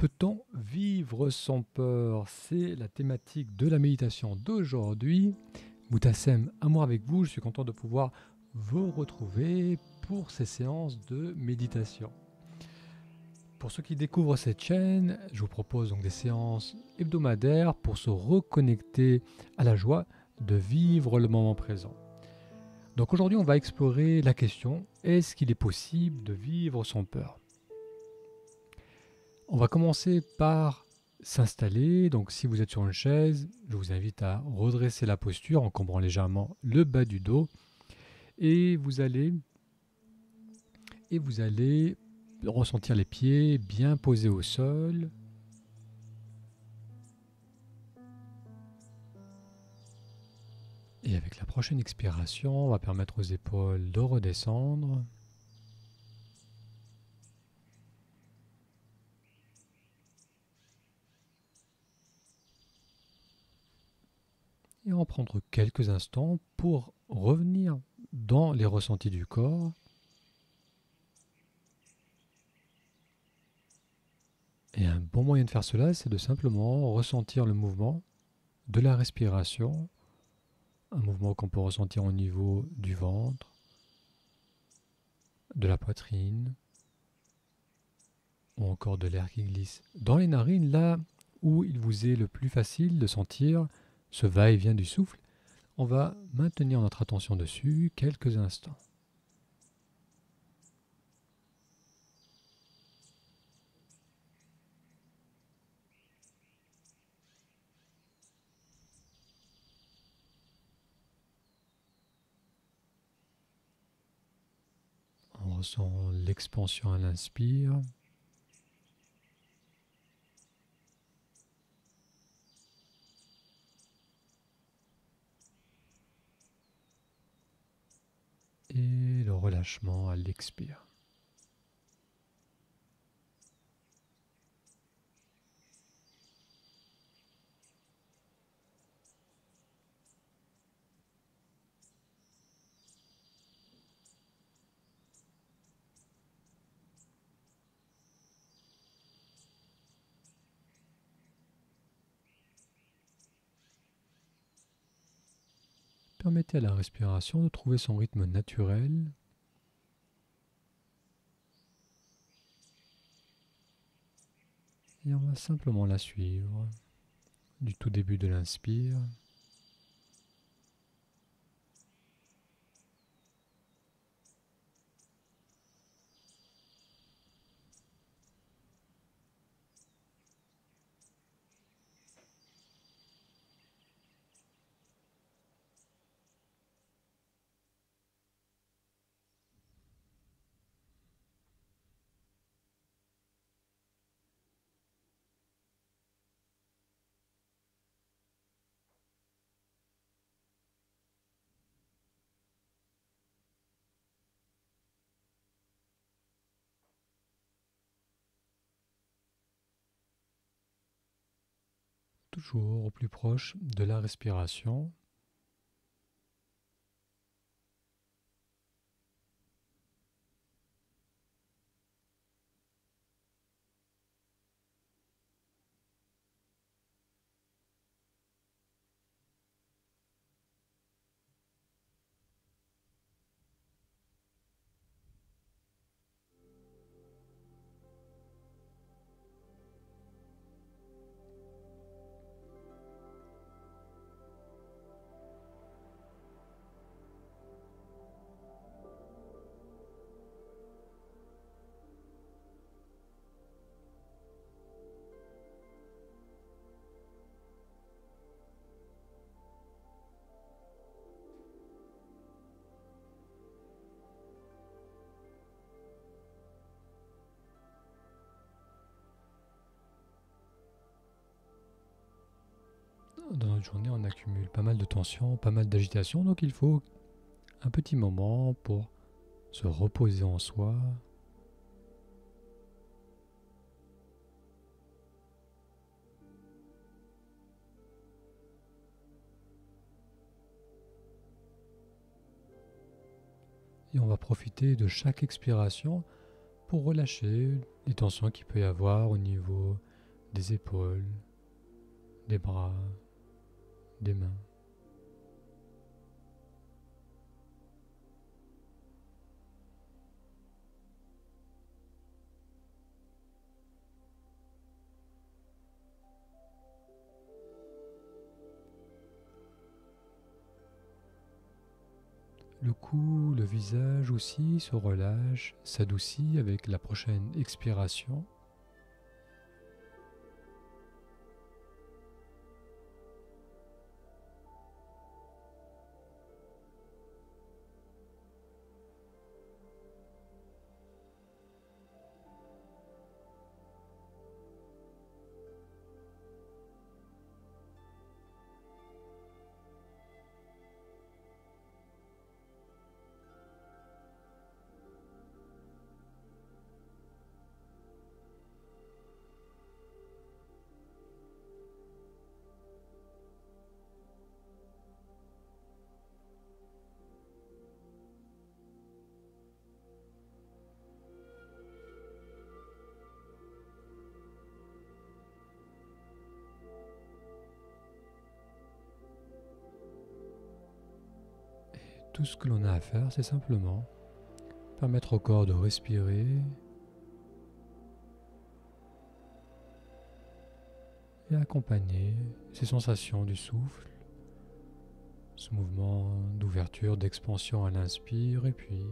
Peut-on vivre sans peur? C'est la thématique de la méditation d'aujourd'hui. Moutassem Hammour avec vous, je suis content de pouvoir vous retrouver pour ces séances de méditation. Pour ceux qui découvrent cette chaîne, je vous propose donc des séances hebdomadaires pour se reconnecter à la joie de vivre le moment présent. Donc aujourd'hui, on va explorer la question, est-ce qu'il est possible de vivre sans peur? On va commencer par s'installer, donc si vous êtes sur une chaise, je vous invite à redresser la posture en cambrant légèrement le bas du dos et vous allez ressentir les pieds bien posés au sol. Et avec la prochaine expiration, on va permettre aux épaules de redescendre. Et en prendre quelques instants pour revenir dans les ressentis du corps et un bon moyen de faire cela, c'est de simplement ressentir le mouvement de la respiration, un mouvement qu'on peut ressentir au niveau du ventre, de la poitrine ou encore de l'air qui glisse dans les narines, là où il vous est le plus facile de sentir ce va-et-vient du souffle. On va maintenir notre attention dessus quelques instants. On ressent l'expansion à l'inspire. Et le relâchement à l'expire. Permettez à la respiration de trouver son rythme naturel. Et on va simplement la suivre du tout début de l'inspire toujours au plus proche de la respiration. Dans notre journée, on accumule pas mal de tensions, pas mal d'agitation, donc il faut un petit moment pour se reposer en soi. Et on va profiter de chaque expiration pour relâcher les tensions qu'il peut y avoir au niveau des épaules, des bras, des mains. Le cou, le visage aussi se relâche, s'adoucit avec la prochaine expiration. Tout ce que l'on a à faire, c'est simplement permettre au corps de respirer et accompagner ces sensations du souffle, ce mouvement d'ouverture, d'expansion à l'inspire et puis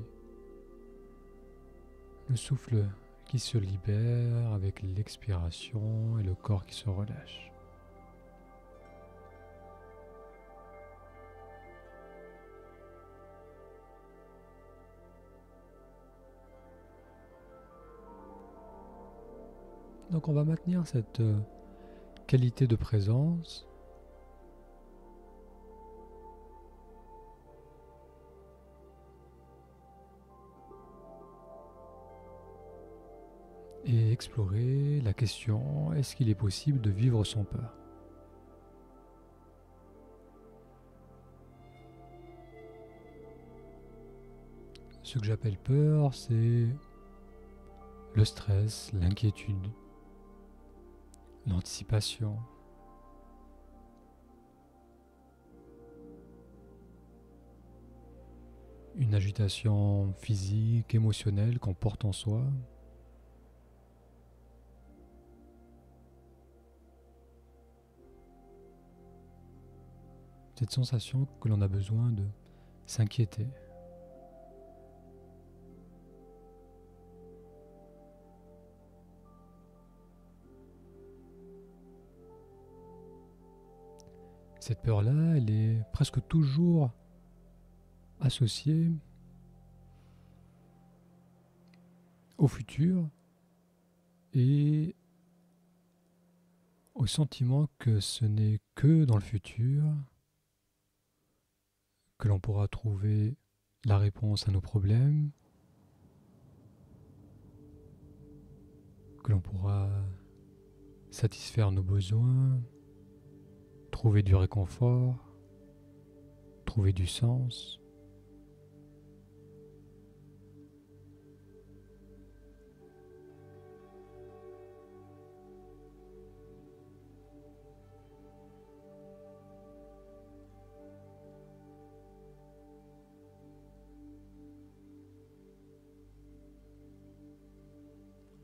le souffle qui se libère avec l'expiration et le corps qui se relâche. Donc on va maintenir cette qualité de présence et explorer la question, est-ce qu'il est possible de vivre sans peur ? Ce que j'appelle peur, c'est le stress, l'inquiétude, l'anticipation. Une agitation physique, émotionnelle qu'on porte en soi. Cette sensation que l'on a besoin de s'inquiéter. Cette peur-là, elle est presque toujours associée au futur et au sentiment que ce n'est que dans le futur que l'on pourra trouver la réponse à nos problèmes, que l'on pourra satisfaire nos besoins, trouver du réconfort, trouver du sens.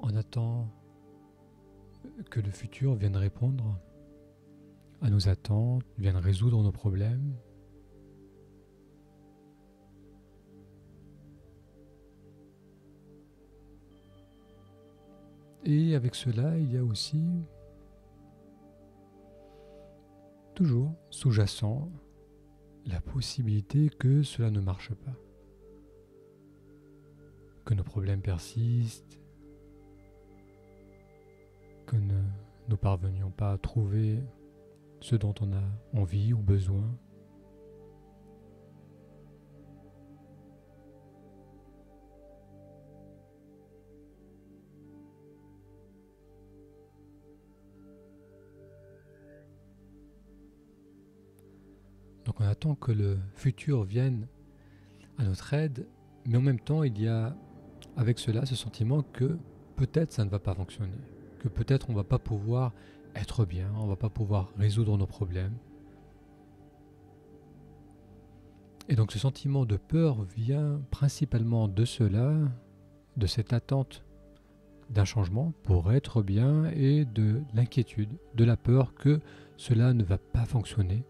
On attend que le futur vienne répondre à nos attentes, viennent résoudre nos problèmes. Et avec cela, il y a aussi, toujours sous-jacent, la possibilité que cela ne marche pas, que nos problèmes persistent, que nous ne parvenions pas à trouver ce dont on a envie ou besoin. Donc on attend que le futur vienne à notre aide, mais en même temps il y a avec cela ce sentiment que peut-être ça ne va pas fonctionner, que peut-être on ne va pas pouvoir être bien, on ne va pas pouvoir résoudre nos problèmes. Et donc ce sentiment de peur vient principalement de cela, de cette attente d'un changement pour être bien et de l'inquiétude, de la peur que cela ne va pas fonctionner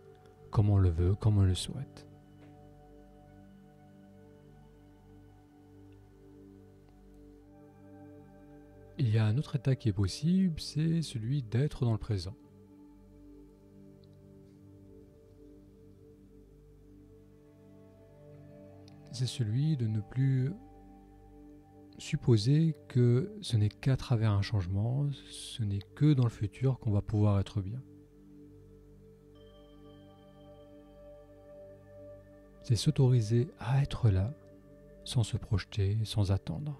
comme on le veut, comme on le souhaite. Il y a un autre état qui est possible, c'est celui d'être dans le présent. C'est celui de ne plus supposer que ce n'est qu'à travers un changement, ce n'est que dans le futur qu'on va pouvoir être bien. C'est s'autoriser à être là, sans se projeter, sans attendre.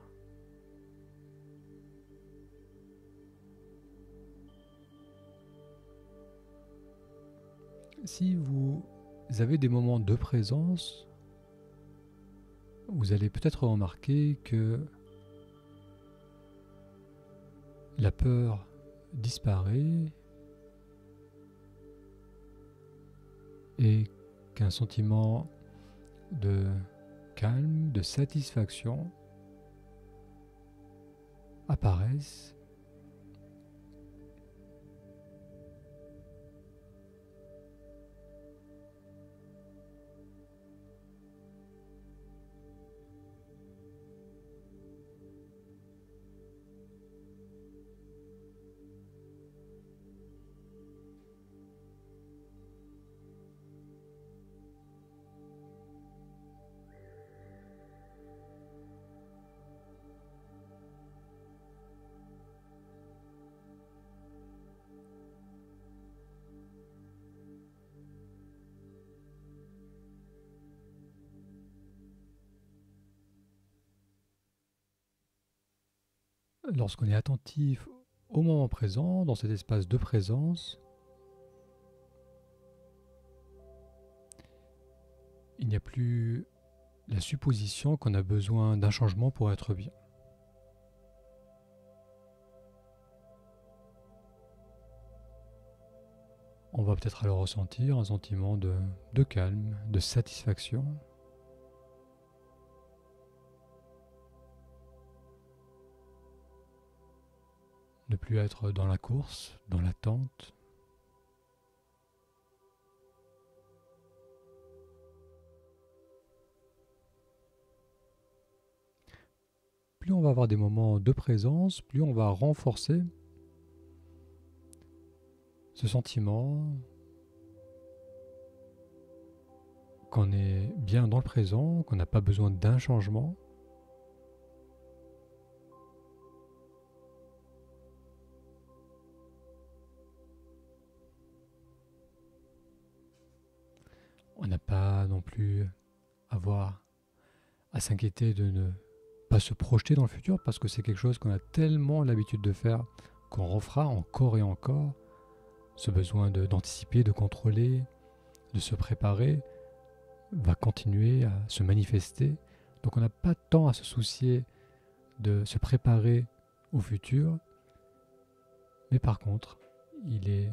Si vous avez des moments de présence, vous allez peut-être remarquer que la peur disparaît et qu'un sentiment de calme, de satisfaction apparaissent. Lorsqu'on est attentif au moment présent, dans cet espace de présence, il n'y a plus la supposition qu'on a besoin d'un changement pour être bien. On va peut-être alors ressentir un sentiment de calme, de satisfaction. Ne plus être dans la course, dans l'attente. Plus on va avoir des moments de présence, plus on va renforcer ce sentiment qu'on est bien dans le présent, qu'on n'a pas besoin d'un changement. On n'a pas non plus à s'inquiéter de ne pas se projeter dans le futur parce que c'est quelque chose qu'on a tellement l'habitude de faire qu'on refera encore et encore. Ce besoin d'anticiper, de contrôler, de se préparer va continuer à se manifester. Donc on n'a pas tant à se soucier de se préparer au futur. Mais par contre, il est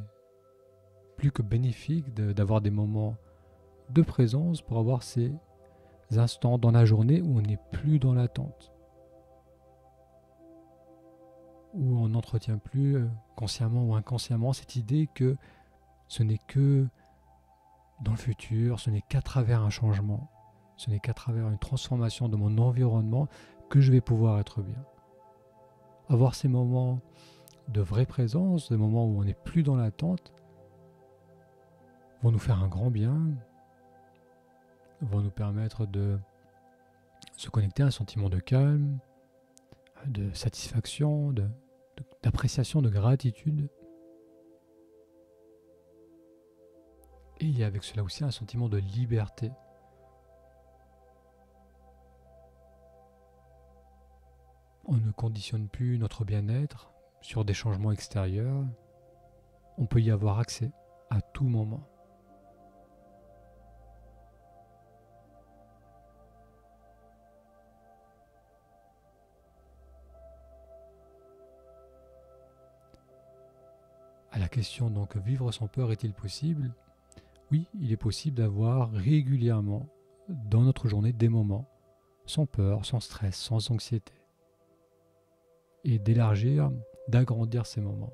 plus que bénéfique d'avoir des moments de présence pour avoir ces instants dans la journée où on n'est plus dans l'attente, où on n'entretient plus consciemment ou inconsciemment cette idée que ce n'est que dans le futur, ce n'est qu'à travers un changement, ce n'est qu'à travers une transformation de mon environnement que je vais pouvoir être bien. Avoir ces moments de vraie présence, ces moments où on n'est plus dans l'attente, vont nous faire un grand bien, vont nous permettre de se connecter à un sentiment de calme, de satisfaction, d'appréciation, de gratitude. Et il y a avec cela aussi un sentiment de liberté. On ne conditionne plus notre bien-être sur des changements extérieurs. On peut y avoir accès à tout moment. À la question donc vivre sans peur est-il possible? Oui, il est possible d'avoir régulièrement dans notre journée des moments sans peur, sans stress, sans anxiété, et d'élargir, d'agrandir ces moments.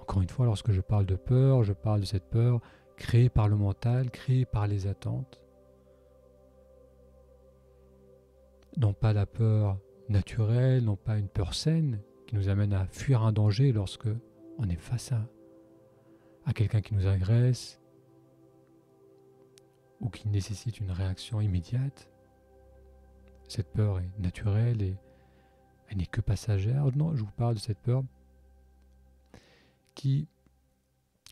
Encore une fois, lorsque je parle de peur, je parle de cette peur créée par le mental, créée par les attentes. Non pas la peur naturelle, non pas une peur saine qui nous amène à fuir un danger lorsque on est face à quelqu'un qui nous agresse ou qui nécessite une réaction immédiate. Cette peur est naturelle et elle n'est que passagère. Non, je vous parle de cette peur qui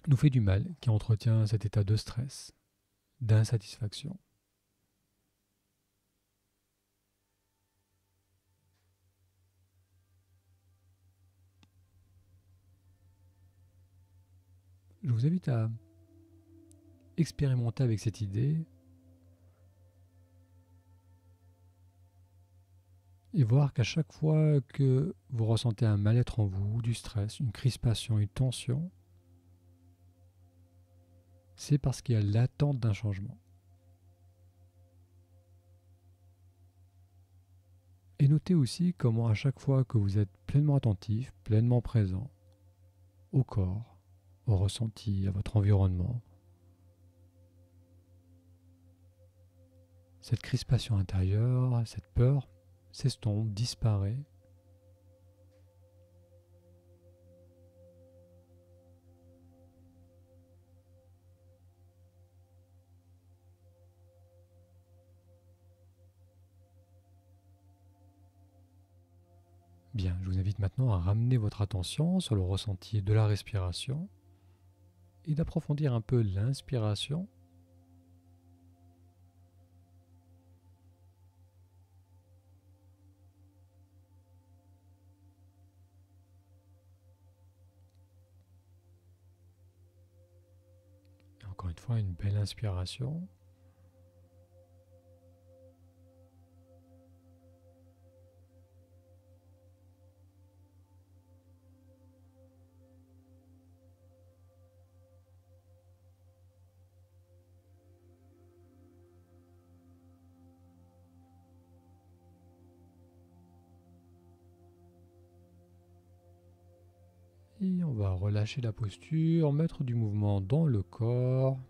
nous fait du mal, qui entretient cet état de stress, d'insatisfaction. Je vous invite à expérimenter avec cette idée et voir qu'à chaque fois que vous ressentez un mal-être en vous, du stress, une crispation, une tension, c'est parce qu'il y a l'attente d'un changement. Et notez aussi comment à chaque fois que vous êtes pleinement attentif, pleinement présent au corps, au ressenti, à votre environnement, cette crispation intérieure, cette peur s'estompe, disparaît. Bien, je vous invite maintenant à ramener votre attention sur le ressenti de la respiration et d'approfondir un peu l'inspiration et encore une fois une belle inspiration et on va relâcher la posture, mettre du mouvement dans le corps,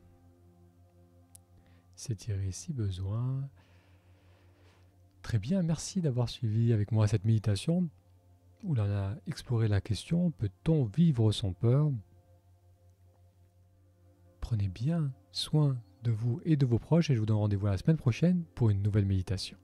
s'étirer si besoin. Très bien, merci d'avoir suivi avec moi cette méditation où l'on a exploré la question « Peut-on vivre sans peur ?» Prenez bien soin de vous et de vos proches et je vous donne rendez-vous la semaine prochaine pour une nouvelle méditation.